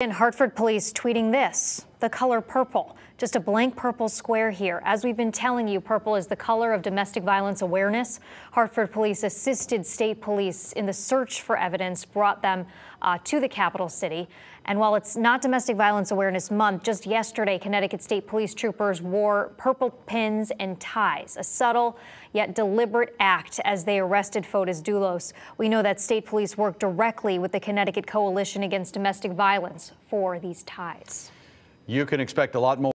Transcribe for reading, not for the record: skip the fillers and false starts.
In Hartford police tweeting this, the color purple, just a blank purple square here. As we've been telling you, purple is the color of domestic violence awareness. Hartford police assisted state police in the search for evidence, brought them to the capital city. And while it's not Domestic Violence Awareness Month, just yesterday, Connecticut state police troopers wore purple pins and ties, a subtle yet deliberate act as they arrested Fotis Dulos. We know that state police work directly with the Connecticut Coalition Against Domestic Violence for these ties. You can expect a lot more.